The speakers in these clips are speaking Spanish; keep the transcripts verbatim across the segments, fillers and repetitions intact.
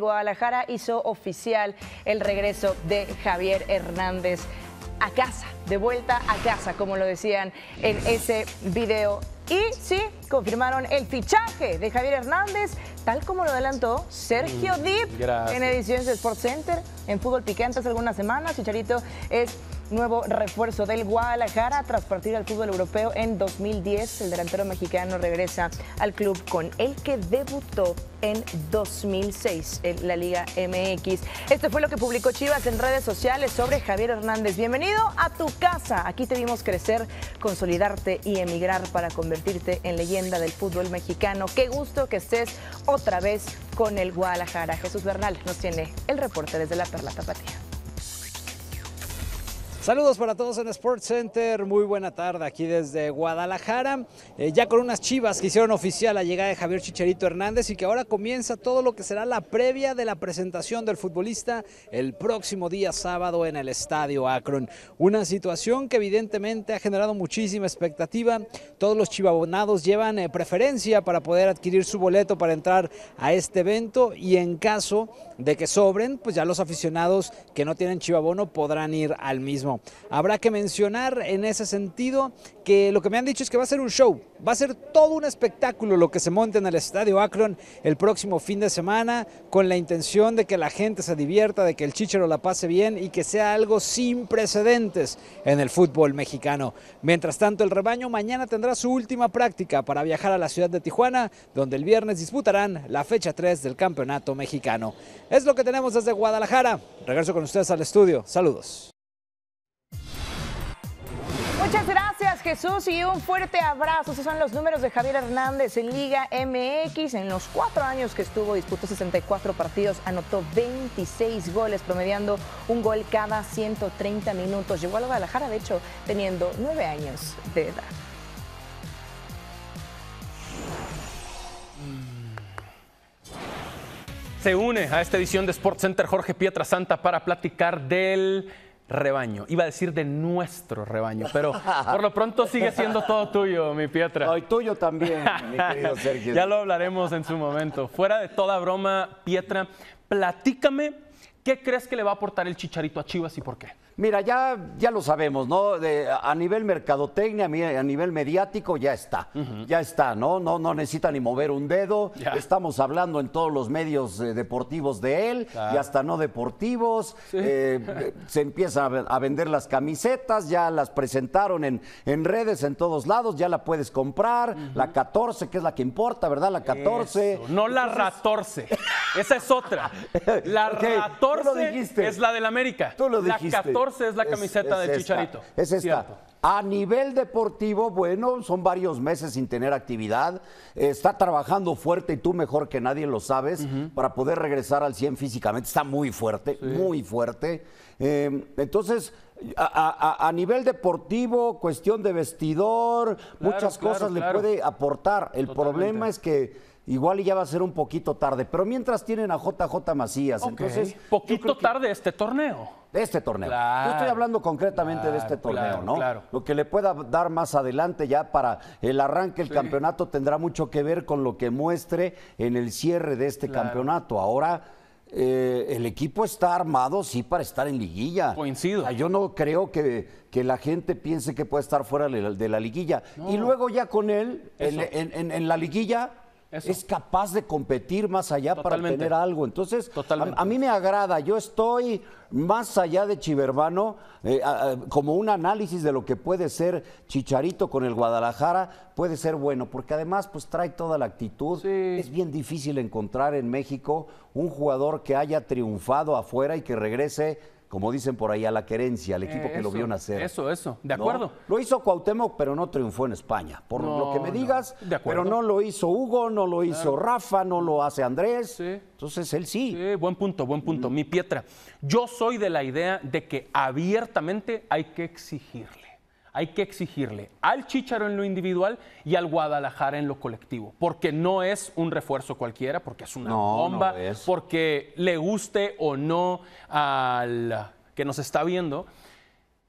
Guadalajara hizo oficial el regreso de Javier Hernández a casa, de vuelta a casa, como lo decían en ese video. Y sí, confirmaron el fichaje de Javier Hernández, tal como lo adelantó Sergio Dip Gracias. en ediciones de Sports Center, en Fútbol Picante hace algunas semanas. Chicharito es nuevo refuerzo del Guadalajara tras partir al fútbol europeo en dos mil diez. El delantero mexicano regresa al club con el que debutó en dos mil seis en la Liga M X. Esto fue lo que publicó Chivas en redes sociales sobre Javier Hernández. Bienvenido a tu casa. Aquí te vimos crecer, consolidarte y emigrar para convertirte en leyenda del fútbol mexicano. Qué gusto que estés otra vez con el Guadalajara. Jesús Bernal nos tiene el reporte desde la Perla Tapatía. Saludos para todos en Sports Center, muy buena tarde aquí desde Guadalajara, eh, ya con unas Chivas que hicieron oficial la llegada de Javier Chicharito Hernández y que ahora comienza todo lo que será la previa de la presentación del futbolista el próximo día sábado en el Estadio Akron. Una situación que evidentemente ha generado muchísima expectativa, todos los chivabonados llevan eh, preferencia para poder adquirir su boleto para entrar a este evento y en caso de que sobren, pues ya los aficionados que no tienen chivabono podrán ir al mismo. Habrá que mencionar en ese sentido que lo que me han dicho es que va a ser un show, va a ser todo un espectáculo lo que se monte en el Estadio Akron el próximo fin de semana, con la intención de que la gente se divierta, de que el Chicharo la pase bien y que sea algo sin precedentes en el fútbol mexicano. Mientras tanto, el rebaño mañana tendrá su última práctica para viajar a la ciudad de Tijuana, donde el viernes disputarán la fecha tres del campeonato mexicano. Es lo que tenemos desde Guadalajara. Regreso con ustedes al estudio. Saludos. Muchas gracias, Jesús, y un fuerte abrazo. Esos son los números de Javier Hernández en Liga M X. En los cuatro años que estuvo, disputó sesenta y cuatro partidos, anotó veintiséis goles, promediando un gol cada ciento treinta minutos. Llegó a Guadalajara, de hecho, teniendo nueve años de edad. Se une a esta edición de Sports Center Jorge Pietrasanta para platicar del rebaño. Iba a decir de nuestro rebaño, pero por lo pronto sigue siendo todo tuyo, mi Pietra. Ay, tuyo también, mi querido Sergio. Ya lo hablaremos en su momento. Fuera de toda broma, Pietra, platícame qué crees que le va a aportar el Chicharito a Chivas y por qué. Mira, ya, ya lo sabemos, ¿no? De, a nivel mercadotecnia, a nivel mediático, ya está. Uh-huh. Ya está, ¿no? No, no necesita ni mover un dedo. Yeah. Estamos hablando en todos los medios eh, deportivos de él, claro, y hasta no deportivos. Sí. Eh, se empiezan a, a vender las camisetas, ya las presentaron en, en redes, en todos lados, ya la puedes comprar. Uh-huh. La catorce, que es la que importa, ¿verdad? La catorce. Eso. No la ratorce. Esa es otra. La okay. catorce es la del América. Tú lo dijiste. La catorce es la camiseta es, es de esta, Chicharito. Es esta. Cierto. A nivel deportivo, bueno, son varios meses sin tener actividad. Está trabajando fuerte y tú mejor que nadie lo sabes, uh-huh, para poder regresar al cien físicamente. Está muy fuerte, sí, muy fuerte. Eh, entonces, a, a, a nivel deportivo, cuestión de vestidor, claro, muchas claro, cosas claro. le puede aportar. El Totalmente. problema es que igual ya va a ser un poquito tarde, pero mientras tienen a J J Macías. Okay. Entonces, poquito que... tarde este torneo. De este torneo. Claro, yo estoy hablando concretamente claro, de este torneo, claro, ¿no? Claro. Lo que le pueda dar más adelante ya para el arranque, el sí. campeonato tendrá mucho que ver con lo que muestre en el cierre de este claro. campeonato. Ahora, eh, el equipo está armado, sí, para estar en liguilla. Coincido. O sea, yo no creo que, que la gente piense que puede estar fuera de la liguilla. No. Y luego ya con él, en, en, en, en la liguilla... Eso. Es capaz de competir más allá Totalmente. para tener algo. Entonces, a, a mí me agrada. Yo estoy más allá de Chivermano, eh, a, a, como un análisis de lo que puede ser Chicharito con el Guadalajara, puede ser bueno, porque además pues trae toda la actitud. Sí. Es bien difícil encontrar en México un jugador que haya triunfado afuera y que regrese, como dicen por ahí, a la querencia, al equipo eh, que eso, lo vio nacer. Eso, eso, de acuerdo. ¿No? Lo hizo Cuauhtémoc, pero no triunfó en España, por no, lo que me digas, no. de acuerdo. Pero no lo hizo Hugo, no lo hizo claro. Rafa, no lo hace Andrés, sí. entonces él sí. Sí, buen punto, buen punto. Mm. Mi Pietra, yo soy de la idea de que abiertamente hay que exigirle, hay que exigirle al Chicharo en lo individual y al Guadalajara en lo colectivo, porque no es un refuerzo cualquiera, porque es una no, bomba, no porque le guste o no al que nos está viendo,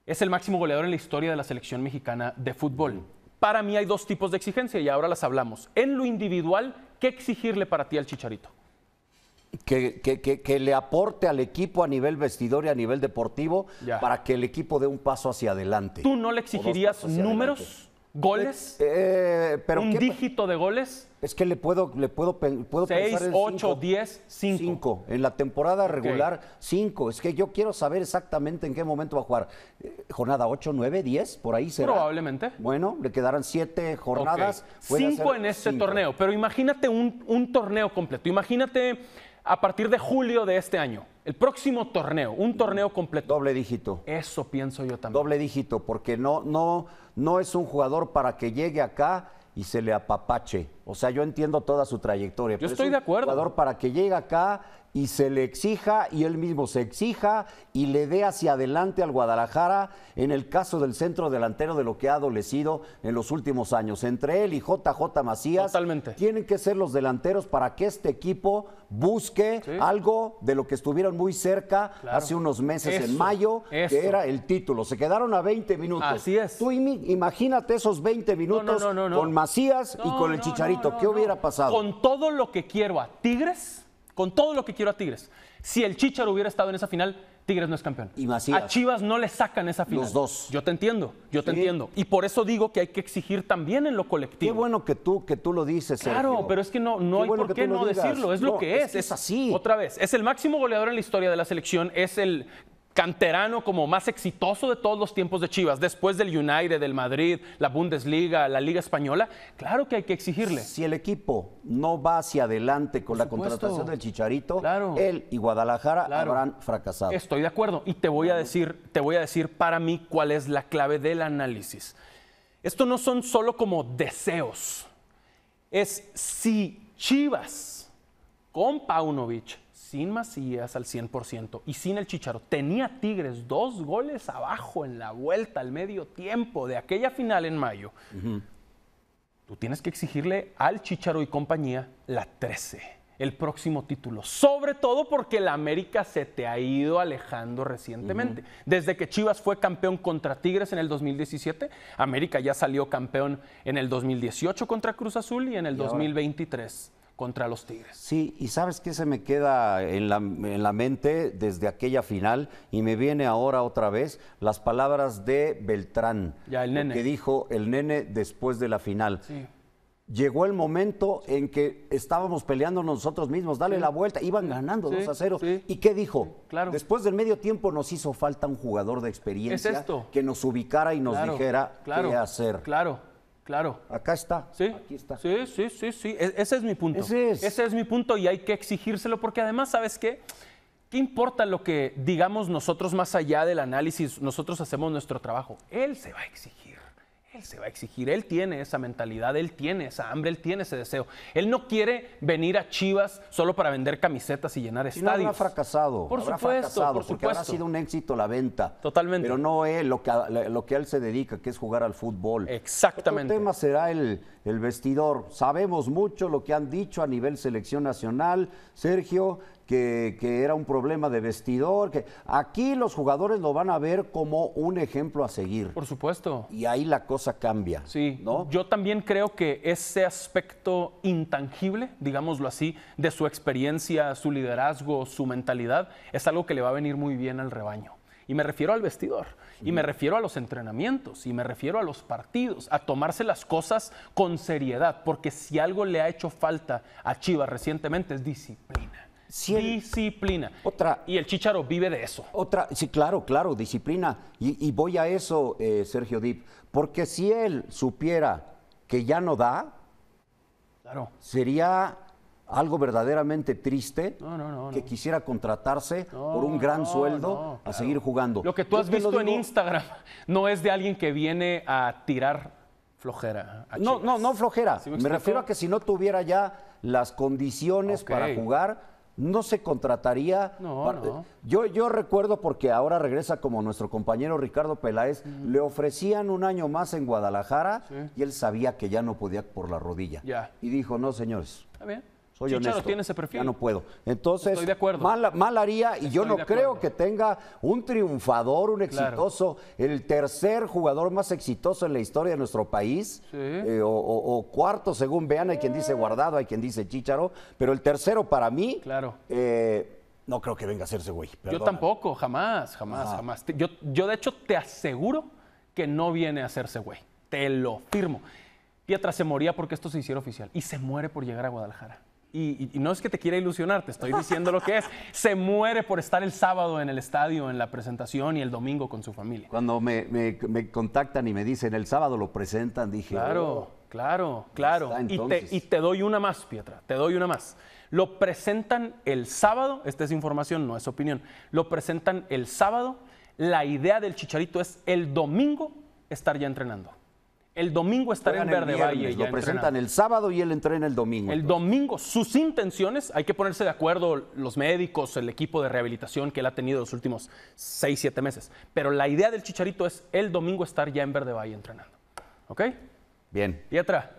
es el máximo goleador en la historia de la selección mexicana de fútbol. Para mí hay dos tipos de exigencia y ahora las hablamos. En lo individual, ¿qué exigirle para ti al Chicharito? que, que, que, que le aporte al equipo a nivel vestidor y a nivel deportivo ya. para que el equipo dé un paso hacia adelante. ¿Tú no le exigirías números, adelante. goles, eh, pero un qué... dígito de goles? Es que le puedo, le puedo, puedo seis, pensar en ocho, diez, cinco. cinco. En la temporada regular, cinco. Okay. Es que yo quiero saber exactamente en qué momento va a jugar. Eh, jornada ocho, nueve, diez, por ahí será. Probablemente. Bueno, le quedarán siete jornadas. Okay. cinco en este cinco. torneo, pero imagínate un, un torneo completo. Imagínate a partir de julio de este año, el próximo torneo, un torneo completo. Doble dígito. Eso pienso yo también. Doble dígito, porque no, no, no es un jugador para que llegue acá y se le apapache. O sea, yo entiendo toda su trayectoria. Yo estoy de acuerdo. Jugador para que llegue acá y se le exija y él mismo se exija y le dé hacia adelante al Guadalajara en el caso del centro delantero de lo que ha adolecido en los últimos años. Entre él y J J Macías Totalmente. tienen que ser los delanteros para que este equipo busque sí. algo de lo que estuvieron muy cerca claro. hace unos meses eso, en mayo, eso. que era el título. Se quedaron a veinte minutos. Así es. Tú imagínate esos veinte minutos no, no, no, no, con Macías no, y con el no, Chicharito. No, no, ¿Qué no. hubiera pasado? Con todo lo que quiero a Tigres... Con todo lo que quiero a Tigres. Si el Chicharo hubiera estado en esa final, Tigres no es campeón. Y Macías. A Chivas no le sacan esa final. Los dos. Yo te entiendo, yo sí. te entiendo. Y por eso digo que hay que exigir también en lo colectivo. Qué bueno que tú, que tú lo dices, Sergio. Claro, pero es que no, no hay bueno por qué no decirlo. Es no, lo que es. Es, que es así. Otra vez, es el máximo goleador en la historia de la selección. Es el canterano como más exitoso de todos los tiempos de Chivas, después del United, del Madrid, la Bundesliga, la Liga Española. Claro que hay que exigirle. Si el equipo no va hacia adelante con la contratación del Chicharito, claro. él y Guadalajara claro. habrán fracasado. Estoy de acuerdo y te voy a decir, te voy a decir para mí cuál es la clave del análisis. Esto no son solo como deseos. Es si Chivas con Paunovic sin Macías al cien por ciento y sin el Chicharo, tenía Tigres dos goles abajo en la vuelta al medio tiempo de aquella final en mayo. Uh-huh. Tú tienes que exigirle al Chicharo y compañía la trece, el próximo título. Sobre todo porque el América se te ha ido alejando recientemente. Uh-huh. Desde que Chivas fue campeón contra Tigres en el dos mil diecisiete, América ya salió campeón en el dos mil dieciocho contra Cruz Azul y en el ¿Y dos mil veintitrés. Ahora? Contra los Tigres. Sí, y ¿sabes qué se me queda en la, en la mente desde aquella final? Y me viene ahora otra vez las palabras de Beltrán. Ya, el nene. Que dijo el nene después de la final. Sí. Llegó el momento en que estábamos peleando nosotros mismos, dale sí. la vuelta, iban ganando sí, dos a cero. Sí. ¿Y qué dijo? Sí, claro. Después del medio tiempo nos hizo falta un jugador de experiencia ¿Es esto? que nos ubicara y nos claro, dijera claro, qué hacer. Claro. Claro. Acá está. Sí, aquí está. Sí, sí, sí, sí. E- ese es mi punto. Ese es. Ese es mi punto y hay que exigírselo porque además, ¿sabes qué? ¿Qué importa lo que digamos nosotros más allá del análisis? Nosotros hacemos nuestro trabajo. Él se va a exigir. Él se va a exigir. Él tiene esa mentalidad, él tiene esa hambre, él tiene ese deseo. Él no quiere venir a Chivas solo para vender camisetas y llenar estadios. No habrá fracasado. Por habrá supuesto, fracasado por porque supuesto. Habrá sido un éxito la venta. Totalmente. Pero no es lo que, lo que él se dedica, que es jugar al fútbol. Exactamente. El tema será el, el vestidor. Sabemos mucho lo que han dicho a nivel selección nacional, Sergio, Que, que era un problema de vestidor. Que aquí los jugadores lo van a ver como un ejemplo a seguir. Por supuesto. Y ahí la cosa cambia. Sí, ¿no? Yo también creo que ese aspecto intangible, digámoslo así, de su experiencia, su liderazgo, su mentalidad, es algo que le va a venir muy bien al rebaño. Y me refiero al vestidor, y me refiero a los entrenamientos, y me refiero a los partidos, a tomarse las cosas con seriedad, porque si algo le ha hecho falta a Chivas recientemente es disciplina. Si el, disciplina. Otra, y el Chicharo vive de eso. Otra, sí, claro, claro, disciplina. Y, y voy a eso, eh, Sergio Dip, porque si él supiera que ya no da, claro. sería algo verdaderamente triste no, no, no, que no. quisiera contratarse no, por un gran no, sueldo no, claro. a seguir jugando. Lo que tú Yo has visto digo... en Instagram no es de alguien que viene a tirar flojera. A no, no, no flojera. ¿Sí me, me refiero a que si no tuviera ya las condiciones okay. para jugar, no se contrataría. No, para... no. Yo, yo recuerdo, porque ahora regresa como nuestro compañero Ricardo Peláez, uh-huh. le ofrecían un año más en Guadalajara sí. y él sabía que ya no podía por la rodilla. Ya. Y dijo, no, señores. Está bien. Soy Chicharo honesto. Tiene ese perfil. Ya no puedo. Entonces, estoy de acuerdo. Mal, mal haría, y estoy yo no creo que tenga un triunfador, un exitoso, claro. el tercer jugador más exitoso en la historia de nuestro país, sí. eh, o, o, o cuarto, según vean, hay quien dice Guardado, hay quien dice Chicharo, pero el tercero para mí, claro. eh, no creo que venga a ser ese güey. Perdóname. Yo tampoco, jamás, jamás, ah. jamás. Yo, yo de hecho te aseguro que no viene a ser ese güey. Te lo firmo. Pietra se moría porque esto se hiciera oficial y se muere por llegar a Guadalajara. Y, y, y no es que te quiera ilusionar, te estoy diciendo lo que es. Se muere por estar el sábado en el estadio, en la presentación, y el domingo con su familia. Cuando me, me, me contactan y me dicen el sábado lo presentan, dije... Claro, oh, claro, claro. Está, y, te, y te doy una más, Pietra, te doy una más. Lo presentan el sábado, esta es información, no es opinión, lo presentan el sábado, la idea del Chicharito es el domingo estar ya entrenando. El domingo estará en Verde Valle. Lo presentan el sábado y él entrena el domingo. El domingo, sus intenciones, hay que ponerse de acuerdo los médicos, el equipo de rehabilitación que él ha tenido los últimos seis, siete meses. Pero la idea del Chicharito es el domingo estar ya en Verde Valle entrenando. ¿Ok? Bien. Pietra,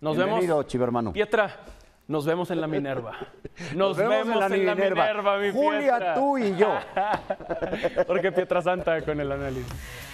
nos vemos. Bienvenido, chivermano. Pietra, nos vemos en la Minerva. Nos, nos vemos, vemos en la, en la Minerva, Minerva mi Julia, Pietra. Tú y yo. Jorge Pietrasanta con el análisis.